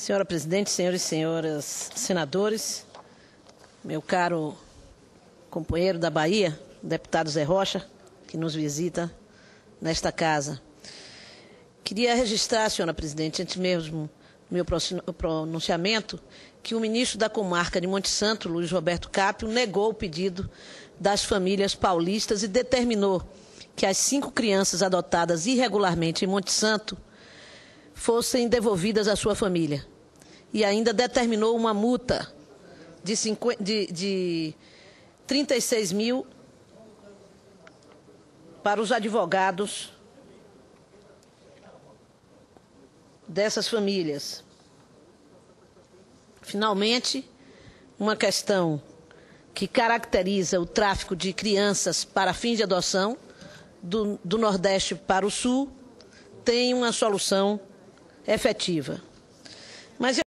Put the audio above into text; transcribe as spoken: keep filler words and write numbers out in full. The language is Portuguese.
Senhora presidente, senhores e senhoras senadores, meu caro companheiro da Bahia, deputado Zé Rocha, que nos visita nesta casa. Queria registrar, senhora presidente, antes mesmo do meu pronunciamento, que o ministro da comarca de Monte Santo, Luiz Roberto Cápio, negou o pedido das famílias paulistas e determinou que as cinco crianças adotadas irregularmente em Monte Santo fossem devolvidas à sua família. E ainda determinou uma multa de, de, de trinta e seis mil para os advogados dessas famílias. Finalmente, uma questão que caracteriza o tráfico de crianças para fins de adoção do, do Nordeste para o Sul tem uma solução efetiva. Mas